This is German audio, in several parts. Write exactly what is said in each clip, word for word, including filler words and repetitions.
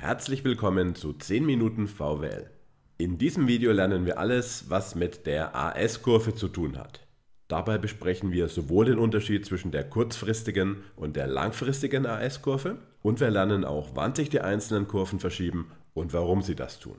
Herzlich willkommen zu zehn Minuten V W L. In diesem Video lernen wir alles, was mit der A S-Kurve zu tun hat. Dabei besprechen wir sowohl den Unterschied zwischen der kurzfristigen und der langfristigen A S-Kurve und wir lernen auch, wann sich die einzelnen Kurven verschieben und warum sie das tun.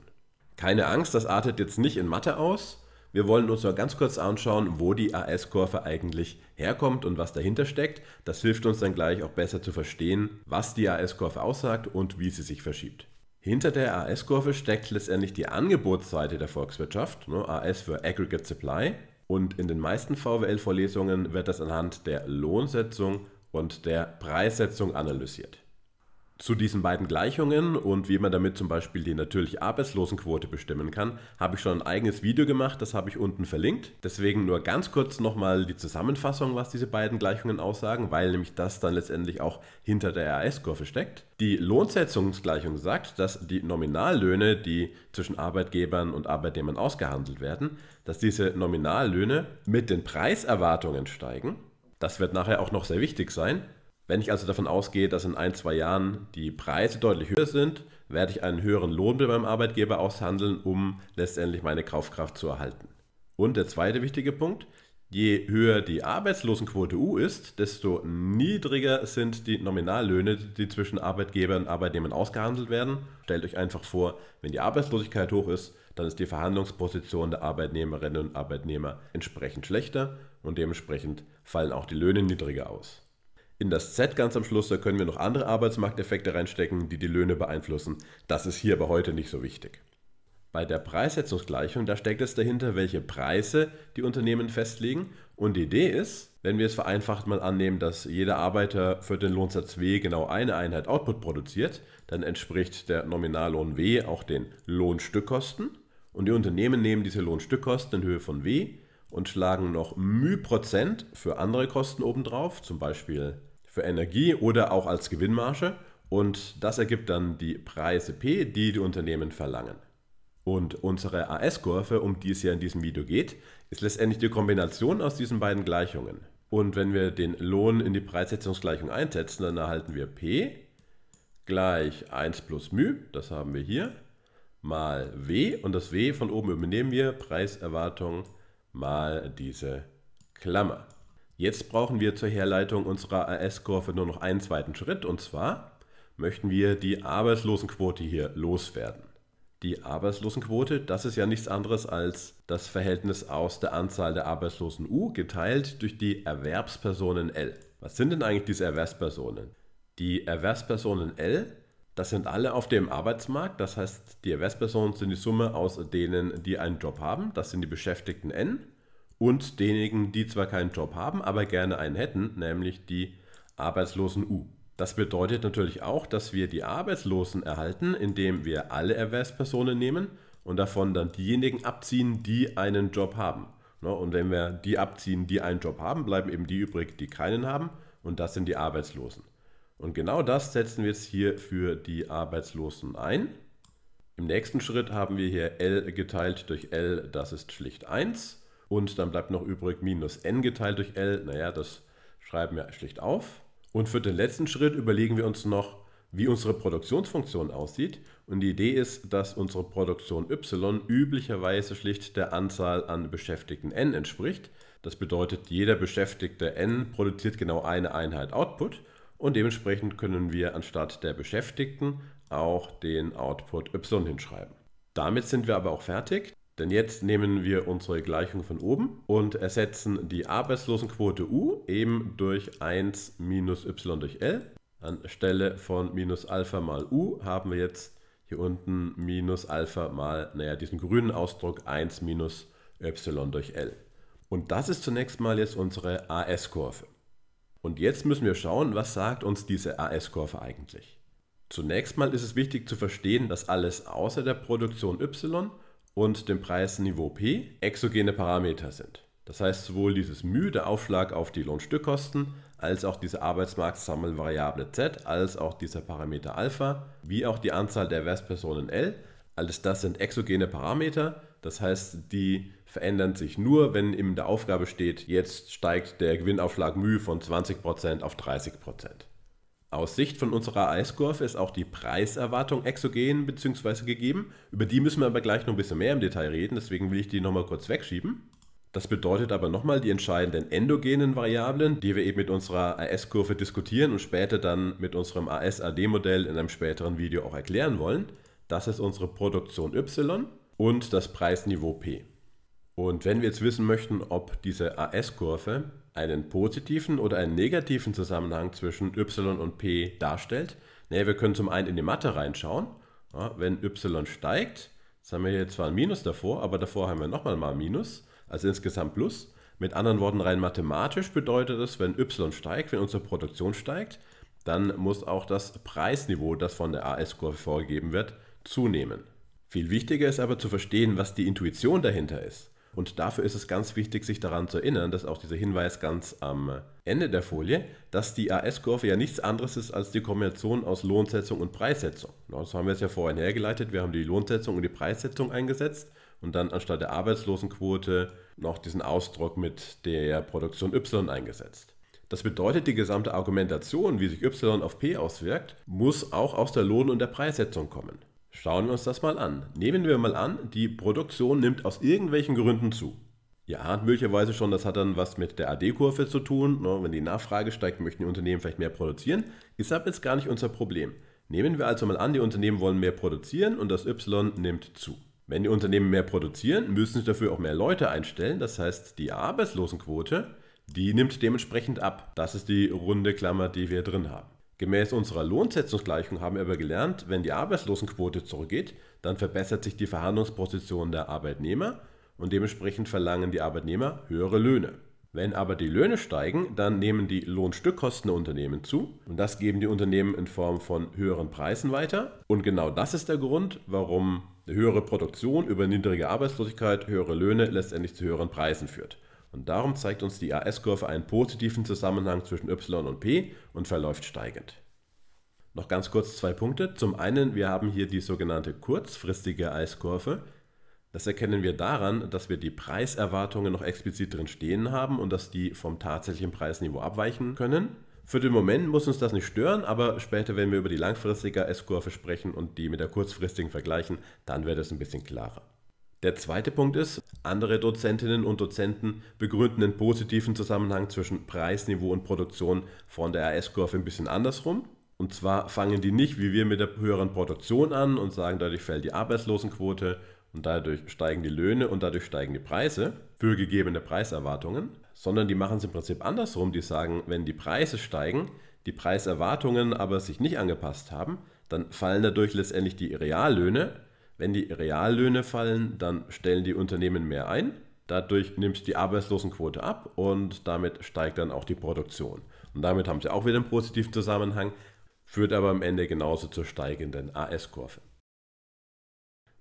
Keine Angst, das artet jetzt nicht in Mathe aus. Wir wollen uns nur ganz kurz anschauen, wo die A S-Kurve eigentlich herkommt und was dahinter steckt. Das hilft uns dann gleich auch besser zu verstehen, was die A S-Kurve aussagt und wie sie sich verschiebt. Hinter der A S-Kurve steckt letztendlich die Angebotsseite der Volkswirtschaft, ne, A S für Aggregate Supply. Und in den meisten V W L-Vorlesungen wird das anhand der Lohnsetzung und der Preissetzung analysiert. Zu diesen beiden Gleichungen und wie man damit zum Beispiel die natürliche Arbeitslosenquote bestimmen kann, habe ich schon ein eigenes Video gemacht, das habe ich unten verlinkt. Deswegen nur ganz kurz nochmal die Zusammenfassung, was diese beiden Gleichungen aussagen, weil nämlich das dann letztendlich auch hinter der A S-Kurve steckt. Die Lohnsetzungsgleichung sagt, dass die Nominallöhne, die zwischen Arbeitgebern und Arbeitnehmern ausgehandelt werden, dass diese Nominallöhne mit den Preiserwartungen steigen. Das wird nachher auch noch sehr wichtig sein. Wenn ich also davon ausgehe, dass in ein, zwei Jahren die Preise deutlich höher sind, werde ich einen höheren Lohn bei meinem Arbeitgeber aushandeln, um letztendlich meine Kaufkraft zu erhalten. Und der zweite wichtige Punkt, je höher die Arbeitslosenquote U ist, desto niedriger sind die Nominallöhne, die zwischen Arbeitgebern und Arbeitnehmern ausgehandelt werden. Stellt euch einfach vor, wenn die Arbeitslosigkeit hoch ist, dann ist die Verhandlungsposition der Arbeitnehmerinnen und Arbeitnehmer entsprechend schlechter und dementsprechend fallen auch die Löhne niedriger aus. In das Z ganz am Schluss, da können wir noch andere Arbeitsmarkteffekte reinstecken, die die Löhne beeinflussen. Das ist hier aber heute nicht so wichtig. Bei der Preissetzungsgleichung, da steckt es dahinter, welche Preise die Unternehmen festlegen. Und die Idee ist, wenn wir es vereinfacht mal annehmen, dass jeder Arbeiter für den Lohnsatz W genau eine Einheit Output produziert, dann entspricht der Nominallohn W auch den Lohnstückkosten. Und die Unternehmen nehmen diese Lohnstückkosten in Höhe von W und schlagen noch μ% für andere Kosten obendrauf, zum Beispiel für Energie oder auch als Gewinnmarge, und das ergibt dann die Preise P, die die Unternehmen verlangen. Und unsere A S-Kurve, um die es ja in diesem Video geht, ist letztendlich die Kombination aus diesen beiden Gleichungen. Und wenn wir den Lohn in die Preissetzungsgleichung einsetzen, dann erhalten wir P gleich eins plus μ, das haben wir hier, mal W, und das W von oben übernehmen wir, Preiserwartung mal diese Klammer. Jetzt brauchen wir zur Herleitung unserer A S-Kurve nur noch einen zweiten Schritt, und zwar möchten wir die Arbeitslosenquote hier loswerden. Die Arbeitslosenquote, das ist ja nichts anderes als das Verhältnis aus der Anzahl der Arbeitslosen U geteilt durch die Erwerbspersonen L. Was sind denn eigentlich diese Erwerbspersonen? Die Erwerbspersonen L, das sind alle auf dem Arbeitsmarkt, das heißt, die Erwerbspersonen sind die Summe aus denen, die einen Job haben, das sind die Beschäftigten N. Und denjenigen, die zwar keinen Job haben, aber gerne einen hätten, nämlich die Arbeitslosen U. Das bedeutet natürlich auch, dass wir die Arbeitslosen erhalten, indem wir alle Erwerbspersonen nehmen und davon dann diejenigen abziehen, die einen Job haben. Und wenn wir die abziehen, die einen Job haben, bleiben eben die übrig, die keinen haben, und das sind die Arbeitslosen. Und genau das setzen wir jetzt hier für die Arbeitslosen ein. Im nächsten Schritt haben wir hier L geteilt durch L, das ist schlicht eins. Und dann bleibt noch übrig minus n geteilt durch L. Naja, das schreiben wir schlicht auf. Und für den letzten Schritt überlegen wir uns noch, wie unsere Produktionsfunktion aussieht. Und die Idee ist, dass unsere Produktion y üblicherweise schlicht der Anzahl an Beschäftigten n entspricht. Das bedeutet, jeder Beschäftigte n produziert genau eine Einheit Output. Und dementsprechend können wir anstatt der Beschäftigten auch den Output y hinschreiben. Damit sind wir aber auch fertig. Denn jetzt nehmen wir unsere Gleichung von oben und ersetzen die Arbeitslosenquote U eben durch eins minus y durch L. Anstelle von minus Alpha mal U haben wir jetzt hier unten minus Alpha mal, naja, diesen grünen Ausdruck eins minus y durch L. Und das ist zunächst mal jetzt unsere A S-Kurve. Und jetzt müssen wir schauen, was sagt uns diese A S-Kurve eigentlich. Zunächst mal ist es wichtig zu verstehen, dass alles außer der Produktion y und dem Preisniveau P exogene Parameter sind. Das heißt, sowohl dieses μ, der Aufschlag auf die Lohnstückkosten, als auch diese Arbeitsmarktsammelvariable Z, als auch dieser Parameter Alpha, wie auch die Anzahl der Erwerbspersonen L, alles das sind exogene Parameter. Das heißt, die verändern sich nur, wenn in der Aufgabe steht, jetzt steigt der Gewinnaufschlag μ von zwanzig Prozent auf dreißig Prozent. Aus Sicht von unserer Eiskurve ist auch die Preiserwartung exogen bzw. gegeben. Über die müssen wir aber gleich noch ein bisschen mehr im Detail reden, deswegen will ich die nochmal kurz wegschieben. Das bedeutet aber nochmal die entscheidenden endogenen Variablen, die wir eben mit unserer A S-Kurve diskutieren und später dann mit unserem A S A D-Modell in einem späteren Video auch erklären wollen. Das ist unsere Produktion Y und das Preisniveau P. Und wenn wir jetzt wissen möchten, ob diese A S-Kurve einen positiven oder einen negativen Zusammenhang zwischen Y und P darstellt, naja, wir können zum einen in die Mathe reinschauen. Ja, wenn Y steigt, jetzt haben wir hier zwar ein Minus davor, aber davor haben wir nochmal mal ein Minus. Also insgesamt Plus. Mit anderen Worten, rein mathematisch bedeutet es, wenn Y steigt, wenn unsere Produktion steigt, dann muss auch das Preisniveau, das von der A S-Kurve vorgegeben wird, zunehmen. Viel wichtiger ist aber zu verstehen, was die Intuition dahinter ist. Und dafür ist es ganz wichtig, sich daran zu erinnern, dass auch dieser Hinweis ganz am Ende der Folie, dass die A S-Kurve ja nichts anderes ist als die Kombination aus Lohnsetzung und Preissetzung. Das haben wir jetzt ja vorhin hergeleitet. Wir haben die Lohnsetzung und die Preissetzung eingesetzt. Und dann anstatt der Arbeitslosenquote noch diesen Ausdruck mit der Produktion Y eingesetzt. Das bedeutet, die gesamte Argumentation, wie sich Y auf P auswirkt, muss auch aus der Lohn- und der Preissetzung kommen. Schauen wir uns das mal an. Nehmen wir mal an, die Produktion nimmt aus irgendwelchen Gründen zu. Ihr ahnt möglicherweise schon, das hat dann was mit der A D-Kurve zu tun. Wenn die Nachfrage steigt, möchten die Unternehmen vielleicht mehr produzieren. Ist aber jetzt gar nicht unser Problem. Nehmen wir also mal an, die Unternehmen wollen mehr produzieren und das Y nimmt zu. Wenn die Unternehmen mehr produzieren, müssen sie dafür auch mehr Leute einstellen. Das heißt, die Arbeitslosenquote, die nimmt dementsprechend ab. Das ist die runde Klammer, die wir drin haben. Gemäß unserer Lohnsetzungsgleichung haben wir aber gelernt, wenn die Arbeitslosenquote zurückgeht, dann verbessert sich die Verhandlungsposition der Arbeitnehmer und dementsprechend verlangen die Arbeitnehmer höhere Löhne. Wenn aber die Löhne steigen, dann nehmen die Lohnstückkosten der Unternehmen zu und das geben die Unternehmen in Form von höheren Preisen weiter. Und genau das ist der Grund, warum eine höhere Produktion über niedrige Arbeitslosigkeit, höhere Löhne letztendlich zu höheren Preisen führt. Und darum zeigt uns die A S-Kurve einen positiven Zusammenhang zwischen Y und P und verläuft steigend. Noch ganz kurz zwei Punkte. Zum einen, wir haben hier die sogenannte kurzfristige A S-Kurve. Das erkennen wir daran, dass wir die Preiserwartungen noch explizit drin stehen haben und dass die vom tatsächlichen Preisniveau abweichen können. Für den Moment muss uns das nicht stören, aber später, wenn wir über die langfristige A S-Kurve sprechen und die mit der kurzfristigen vergleichen, dann wird es ein bisschen klarer. Der zweite Punkt ist, andere Dozentinnen und Dozenten begründen den positiven Zusammenhang zwischen Preisniveau und Produktion von der A S-Kurve ein bisschen andersrum. Und zwar fangen die nicht wie wir mit der höheren Produktion an und sagen, dadurch fällt die Arbeitslosenquote und dadurch steigen die Löhne und dadurch steigen die Preise für gegebene Preiserwartungen, sondern die machen es im Prinzip andersrum. Die sagen, wenn die Preise steigen, die Preiserwartungen aber sich nicht angepasst haben, dann fallen dadurch letztendlich die Reallöhne. Wenn die Reallöhne fallen, dann stellen die Unternehmen mehr ein. Dadurch nimmt die Arbeitslosenquote ab und damit steigt dann auch die Produktion. Und damit haben sie auch wieder einen positiven Zusammenhang, führt aber am Ende genauso zur steigenden A S-Kurve.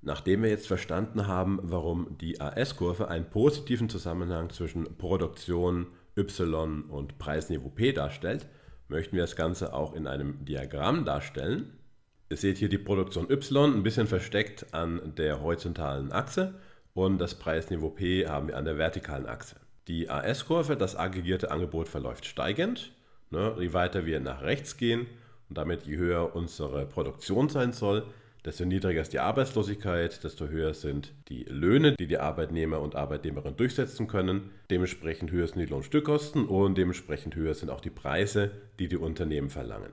Nachdem wir jetzt verstanden haben, warum die A S-Kurve einen positiven Zusammenhang zwischen Produktion Y und Preisniveau P darstellt, möchten wir das Ganze auch in einem Diagramm darstellen. Ihr seht hier die Produktion Y, ein bisschen versteckt an der horizontalen Achse und das Preisniveau P haben wir an der vertikalen Achse. Die A S-Kurve, das aggregierte Angebot, verläuft steigend, ne, je weiter wir nach rechts gehen und damit je höher unsere Produktion sein soll, desto niedriger ist die Arbeitslosigkeit, desto höher sind die Löhne, die die Arbeitnehmer und Arbeitnehmerinnen durchsetzen können. Dementsprechend höher sind die Lohnstückkosten und dementsprechend höher sind auch die Preise, die die Unternehmen verlangen.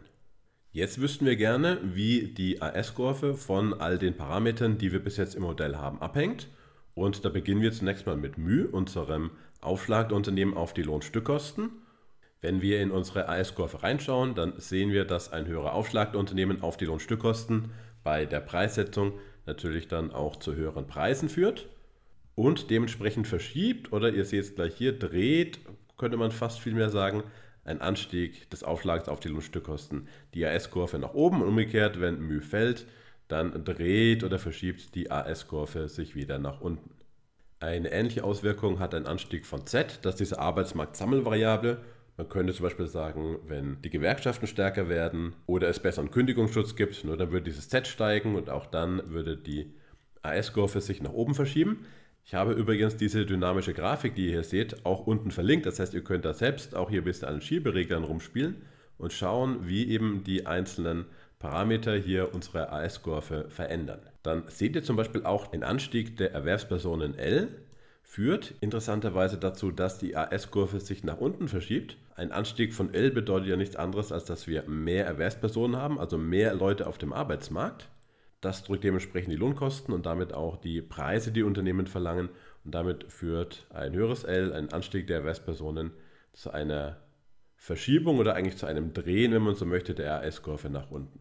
Jetzt wüssten wir gerne, wie die A S-Kurve von all den Parametern, die wir bis jetzt im Modell haben, abhängt. Und da beginnen wir zunächst mal mit μ, unserem Aufschlag der Unternehmen auf die Lohnstückkosten. Wenn wir in unsere A S-Kurve reinschauen, dann sehen wir, dass ein höherer Aufschlag der Unternehmen auf die Lohnstückkosten bei der Preissetzung natürlich dann auch zu höheren Preisen führt und dementsprechend verschiebt, oder ihr seht es gleich hier, dreht, könnte man fast viel mehr sagen, ein Anstieg des Aufschlags auf die Lohnstückkosten die A S-Kurve nach oben und umgekehrt, wenn μ fällt, dann dreht oder verschiebt die A S-Kurve sich wieder nach unten. Eine ähnliche Auswirkung hat ein Anstieg von Z, das ist diese Arbeitsmarktsammelvariable. Man könnte zum Beispiel sagen, wenn die Gewerkschaften stärker werden oder es besseren Kündigungsschutz gibt, nur dann würde dieses Z steigen und auch dann würde die A S-Kurve sich nach oben verschieben. Ich habe übrigens diese dynamische Grafik, die ihr hier seht, auch unten verlinkt. Das heißt, ihr könnt da selbst auch hier ein bisschen an den Schiebereglern rumspielen und schauen, wie eben die einzelnen Parameter hier unsere A S-Kurve verändern. Dann seht ihr zum Beispiel auch, den Anstieg der Erwerbspersonen L führt interessanterweise dazu, dass die A S-Kurve sich nach unten verschiebt. Ein Anstieg von L bedeutet ja nichts anderes, als dass wir mehr Erwerbspersonen haben, also mehr Leute auf dem Arbeitsmarkt. Das drückt dementsprechend die Lohnkosten und damit auch die Preise, die Unternehmen verlangen. Und damit führt ein höheres L, ein Anstieg der Erwerbspersonen, zu einer Verschiebung oder eigentlich zu einem Drehen, wenn man so möchte, der A S-Kurve nach unten.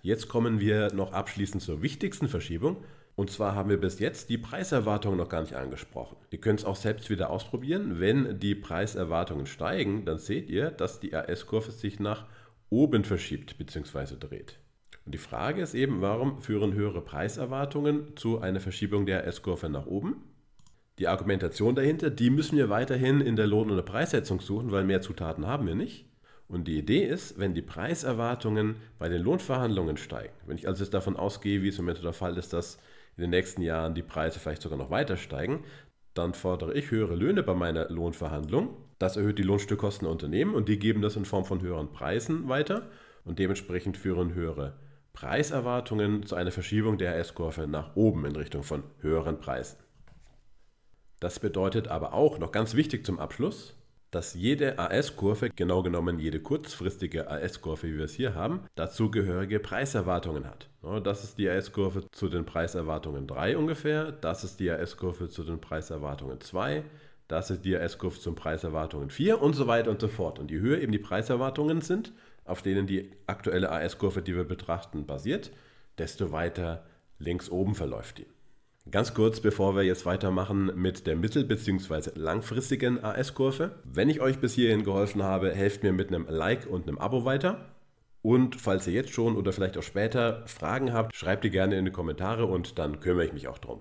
Jetzt kommen wir noch abschließend zur wichtigsten Verschiebung. Und zwar haben wir bis jetzt die Preiserwartungen noch gar nicht angesprochen. Ihr könnt es auch selbst wieder ausprobieren. Wenn die Preiserwartungen steigen, dann seht ihr, dass die A S-Kurve sich nach oben verschiebt bzw. dreht. Und die Frage ist eben, warum führen höhere Preiserwartungen zu einer Verschiebung der A S-Kurve nach oben? Die Argumentation dahinter, die müssen wir weiterhin in der Lohn- oder Preissetzung suchen, weil mehr Zutaten haben wir nicht. Und die Idee ist, wenn die Preiserwartungen bei den Lohnverhandlungen steigen, wenn ich also jetzt davon ausgehe, wie es im Moment der Fall ist, dass in den nächsten Jahren die Preise vielleicht sogar noch weiter steigen, dann fordere ich höhere Löhne bei meiner Lohnverhandlung. Das erhöht die Lohnstückkosten der Unternehmen und die geben das in Form von höheren Preisen weiter und dementsprechend führen höhere Preiserwartungen zu einer Verschiebung der A S-Kurve nach oben in Richtung von höheren Preisen. Das bedeutet aber auch, noch ganz wichtig zum Abschluss, dass jede A S-Kurve, genau genommen jede kurzfristige A S-Kurve, wie wir es hier haben, dazugehörige Preiserwartungen hat. Das ist die A S-Kurve zu den Preiserwartungen drei ungefähr, das ist die A S-Kurve zu den Preiserwartungen zwei, das ist die A S-Kurve zu den Preiserwartungen vier und so weiter und so fort. Und je höher eben die Preiserwartungen sind, auf denen die aktuelle A S-Kurve, die wir betrachten, basiert, desto weiter links oben verläuft die. Ganz kurz, bevor wir jetzt weitermachen mit der mittel- bzw. langfristigen A S-Kurve. Wenn ich euch bis hierhin geholfen habe, helft mir mit einem Like und einem Abo weiter. Und falls ihr jetzt schon oder vielleicht auch später Fragen habt, schreibt die gerne in die Kommentare und dann kümmere ich mich auch drum.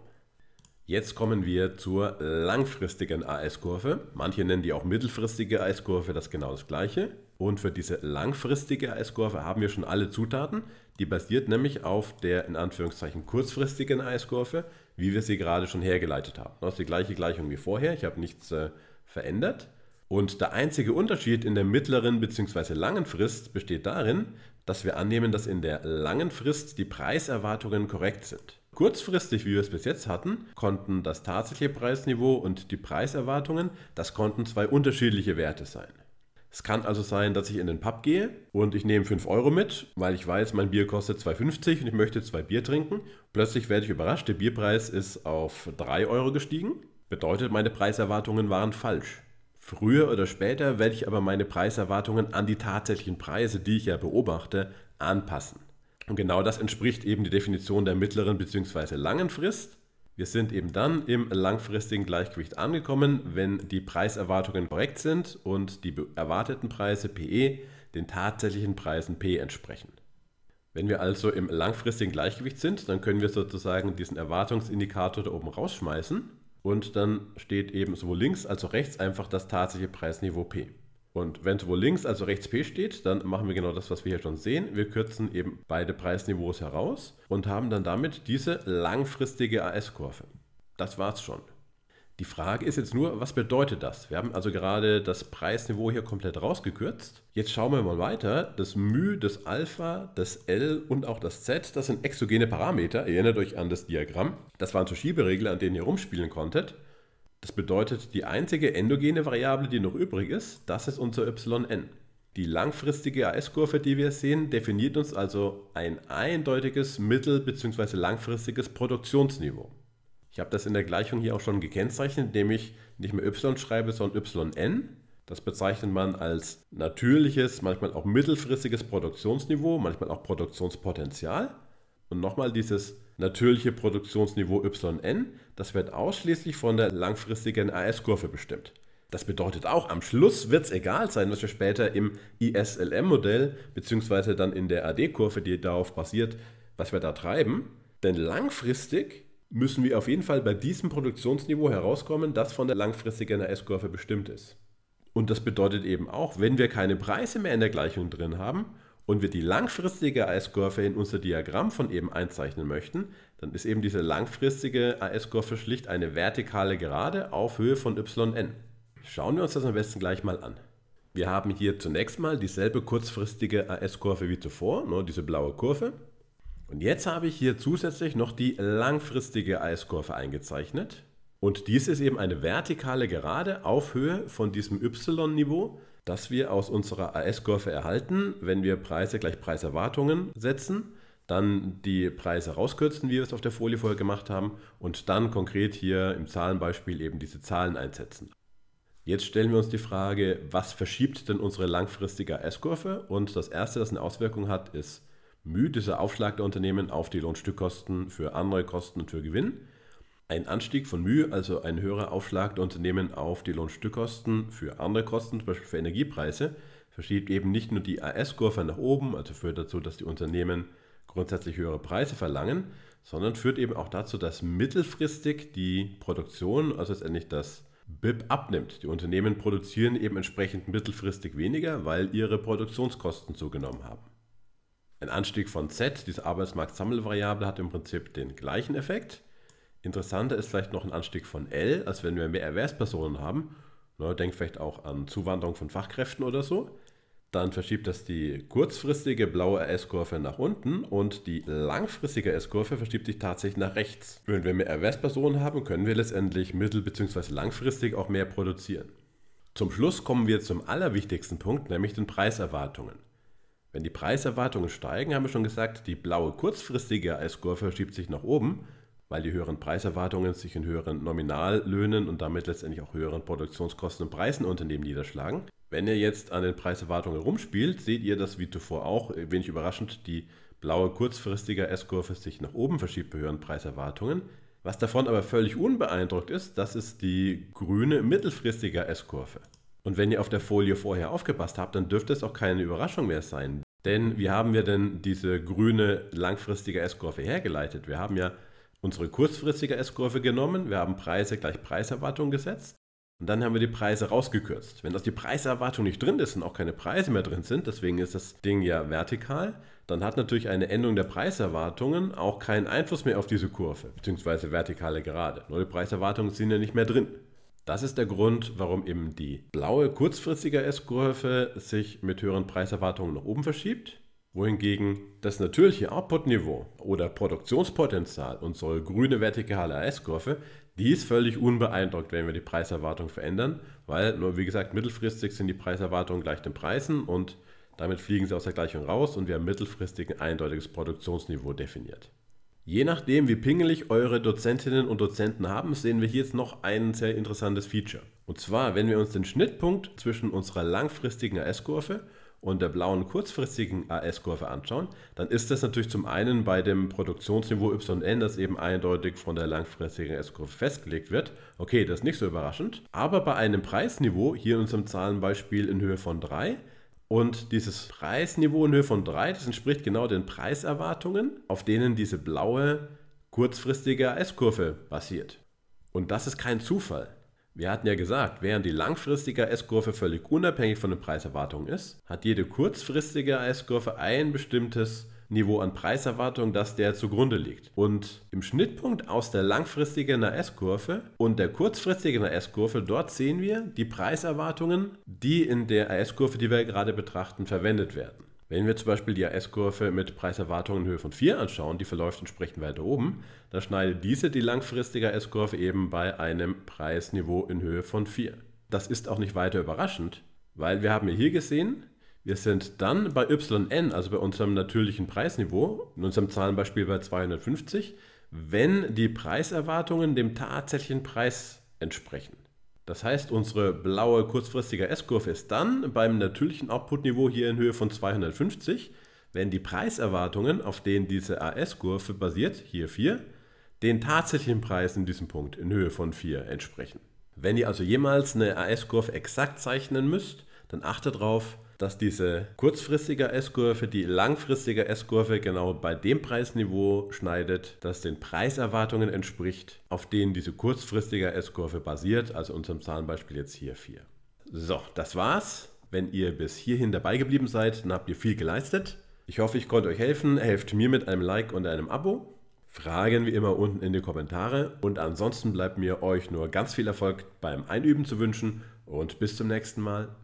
Jetzt kommen wir zur langfristigen A S-Kurve. Manche nennen die auch mittelfristige A S-Kurve, das ist genau das Gleiche. Und für diese langfristige A S-Kurve haben wir schon alle Zutaten. Die basiert nämlich auf der in Anführungszeichen kurzfristigen A S-Kurve, wie wir sie gerade schon hergeleitet haben. Das ist die gleiche Gleichung wie vorher, ich habe nichts äh, verändert. Und der einzige Unterschied in der mittleren bzw. langen Frist besteht darin, dass wir annehmen, dass in der langen Frist die Preiserwartungen korrekt sind. Kurzfristig, wie wir es bis jetzt hatten, konnten das tatsächliche Preisniveau und die Preiserwartungen, das konnten zwei unterschiedliche Werte sein. Es kann also sein, dass ich in den Pub gehe und ich nehme fünf Euro mit, weil ich weiß, mein Bier kostet zwei Euro fünfzig und ich möchte zwei Bier trinken. Plötzlich werde ich überrascht, der Bierpreis ist auf drei Euro gestiegen. Bedeutet, meine Preiserwartungen waren falsch. Früher oder später werde ich aber meine Preiserwartungen an die tatsächlichen Preise, die ich ja beobachte, anpassen. Und genau das entspricht eben der Definition der mittleren bzw. langen Frist. Wir sind eben dann im langfristigen Gleichgewicht angekommen, wenn die Preiserwartungen korrekt sind und die erwarteten Preise P E den tatsächlichen Preisen P entsprechen. Wenn wir also im langfristigen Gleichgewicht sind, dann können wir sozusagen diesen Erwartungsindikator da oben rausschmeißen und dann steht eben sowohl links als auch rechts einfach das tatsächliche Preisniveau P. Und wenn sowohl links als auch rechts P steht, dann machen wir genau das, was wir hier schon sehen. Wir kürzen eben beide Preisniveaus heraus und haben dann damit diese langfristige A S-Kurve. Das war's schon. Die Frage ist jetzt nur, was bedeutet das? Wir haben also gerade das Preisniveau hier komplett rausgekürzt. Jetzt schauen wir mal weiter. Das μ, das Alpha, das L und auch das Z, das sind exogene Parameter. Ihr erinnert euch an das Diagramm. Das waren so Schieberegler, an denen ihr rumspielen konntet. Das bedeutet, die einzige endogene Variable, die noch übrig ist, das ist unser Y N. Die langfristige A S-Kurve, die wir sehen, definiert uns also ein eindeutiges mittel- bzw. langfristiges Produktionsniveau. Ich habe das in der Gleichung hier auch schon gekennzeichnet, indem ich nicht mehr Y schreibe, sondern Y N. Das bezeichnet man als natürliches, manchmal auch mittelfristiges Produktionsniveau, manchmal auch Produktionspotenzial. Und nochmal dieses natürliche Produktionsniveau Y N, das wird ausschließlich von der langfristigen A S-Kurve bestimmt. Das bedeutet auch, am Schluss wird es egal sein, was wir später im I S L M-Modell bzw. dann in der A D-Kurve, die darauf basiert, was wir da treiben. Denn langfristig müssen wir auf jeden Fall bei diesem Produktionsniveau herauskommen, das von der langfristigen A S-Kurve bestimmt ist. Und das bedeutet eben auch, wenn wir keine Preise mehr in der Gleichung drin haben, und wir die langfristige A S-Kurve in unser Diagramm von eben einzeichnen möchten, dann ist eben diese langfristige A S-Kurve schlicht eine vertikale Gerade auf Höhe von Y N. Schauen wir uns das am besten gleich mal an. Wir haben hier zunächst mal dieselbe kurzfristige A S-Kurve wie zuvor, ne, diese blaue Kurve. Und jetzt habe ich hier zusätzlich noch die langfristige A S-Kurve eingezeichnet. Und dies ist eben eine vertikale Gerade auf Höhe von diesem Y-Niveau, das wir aus unserer A S-Kurve erhalten, wenn wir Preise gleich Preiserwartungen setzen, dann die Preise rauskürzen, wie wir es auf der Folie vorher gemacht haben, und dann konkret hier im Zahlenbeispiel eben diese Zahlen einsetzen. Jetzt stellen wir uns die Frage, was verschiebt denn unsere langfristige A S-Kurve? Und das Erste, das eine Auswirkung hat, ist μ, dieser Aufschlag der Unternehmen auf die Lohnstückkosten für andere Kosten und für Gewinn. Ein Anstieg von μ, also ein höherer Aufschlag der Unternehmen auf die Lohnstückkosten für andere Kosten, zum Beispiel für Energiepreise, verschiebt eben nicht nur die A S-Kurve nach oben, also führt dazu, dass die Unternehmen grundsätzlich höhere Preise verlangen, sondern führt eben auch dazu, dass mittelfristig die Produktion, also letztendlich das B I P, abnimmt. Die Unternehmen produzieren eben entsprechend mittelfristig weniger, weil ihre Produktionskosten zugenommen haben. Ein Anstieg von Z, diese Arbeitsmarktsammelvariable, hat im Prinzip den gleichen Effekt. Interessanter ist vielleicht noch ein Anstieg von L, als wenn wir mehr Erwerbspersonen haben. Denkt vielleicht auch an Zuwanderung von Fachkräften oder so. Dann verschiebt das die kurzfristige blaue A S-Kurve nach unten und die langfristige A S-Kurve verschiebt sich tatsächlich nach rechts. Wenn wir mehr Erwerbspersonen haben, können wir letztendlich mittel- bzw. langfristig auch mehr produzieren. Zum Schluss kommen wir zum allerwichtigsten Punkt, nämlich den Preiserwartungen. Wenn die Preiserwartungen steigen, haben wir schon gesagt, die blaue kurzfristige A S-Kurve verschiebt sich nach oben, weil die höheren Preiserwartungen sich in höheren Nominallöhnen und damit letztendlich auch höheren Produktionskosten und Preisen Unternehmen niederschlagen. Wenn ihr jetzt an den Preiserwartungen rumspielt, seht ihr, dass wie zuvor auch, wenig überraschend, die blaue kurzfristige A S-Kurve sich nach oben verschiebt bei höheren Preiserwartungen. Was davon aber völlig unbeeindruckt ist, das ist die grüne mittelfristige A S-Kurve. Und wenn ihr auf der Folie vorher aufgepasst habt, dann dürfte es auch keine Überraschung mehr sein. Denn wie haben wir denn diese grüne langfristige A S-Kurve hergeleitet? Wir haben ja unsere kurzfristige A S-Kurve genommen, wir haben Preise gleich Preiserwartung gesetzt und dann haben wir die Preise rausgekürzt. Wenn das die Preiserwartung nicht drin ist und auch keine Preise mehr drin sind, deswegen ist das Ding ja vertikal, dann hat natürlich eine Änderung der Preiserwartungen auch keinen Einfluss mehr auf diese Kurve, beziehungsweise vertikale Gerade. Nur die Preiserwartungen sind ja nicht mehr drin. Das ist der Grund, warum eben die blaue kurzfristige A S-Kurve sich mit höheren Preiserwartungen nach oben verschiebt, wohingegen das natürliche Output-Niveau oder Produktionspotenzial, unsere grüne vertikale A S-Kurve, die ist völlig unbeeindruckt, wenn wir die Preiserwartung verändern, weil nur, wie gesagt, mittelfristig sind die Preiserwartungen gleich den Preisen und damit fliegen sie aus der Gleichung raus und wir haben mittelfristig ein eindeutiges Produktionsniveau definiert. Je nachdem, wie pingelig eure Dozentinnen und Dozenten haben, sehen wir hier jetzt noch ein sehr interessantes Feature. Und zwar, wenn wir uns den Schnittpunkt zwischen unserer langfristigen A S-Kurve und der blauen kurzfristigen A S-Kurve anschauen, dann ist das natürlich zum einen bei dem Produktionsniveau Y N, das eben eindeutig von der langfristigen A S-Kurve festgelegt wird. Okay, das ist nicht so überraschend. Aber bei einem Preisniveau, hier in unserem Zahlenbeispiel in Höhe von drei, und dieses Preisniveau in Höhe von drei, das entspricht genau den Preiserwartungen, auf denen diese blaue kurzfristige A S-Kurve basiert. Und das ist kein Zufall. Wir hatten ja gesagt, während die langfristige A S-Kurve völlig unabhängig von den Preiserwartungen ist, hat jede kurzfristige A S-Kurve ein bestimmtes Niveau an Preiserwartung, das der zugrunde liegt. Und im Schnittpunkt aus der langfristigen A S-Kurve und der kurzfristigen A S-Kurve, dort sehen wir die Preiserwartungen, die in der A S-Kurve, die wir gerade betrachten, verwendet werden. Wenn wir zum Beispiel die A S-Kurve mit Preiserwartungen in Höhe von vier anschauen, die verläuft entsprechend weiter oben, dann schneidet diese die langfristige A S-Kurve eben bei einem Preisniveau in Höhe von vier. Das ist auch nicht weiter überraschend, weil wir haben hier gesehen, wir sind dann bei Y N, also bei unserem natürlichen Preisniveau, in unserem Zahlenbeispiel bei zweihundertfünfzig, wenn die Preiserwartungen dem tatsächlichen Preis entsprechen. Das heißt, unsere blaue kurzfristige A S-Kurve ist dann beim natürlichen Output-Niveau hier in Höhe von zweihundertfünfzig, wenn die Preiserwartungen, auf denen diese A S-Kurve basiert, hier vier, den tatsächlichen Preis in diesem Punkt in Höhe von vier entsprechen. Wenn ihr also jemals eine A S-Kurve exakt zeichnen müsst, dann achtet darauf, dass diese kurzfristige A S-Kurve die langfristige A S-Kurve genau bei dem Preisniveau schneidet, das den Preiserwartungen entspricht, auf denen diese kurzfristige A S-Kurve basiert, also unserem Zahlenbeispiel jetzt hier vier. So, das war's. Wenn ihr bis hierhin dabei geblieben seid, dann habt ihr viel geleistet. Ich hoffe, ich konnte euch helfen. Helft mir mit einem Like und einem Abo. Fragen wie immer unten in die Kommentare. Und ansonsten bleibt mir euch nur ganz viel Erfolg beim Einüben zu wünschen und bis zum nächsten Mal.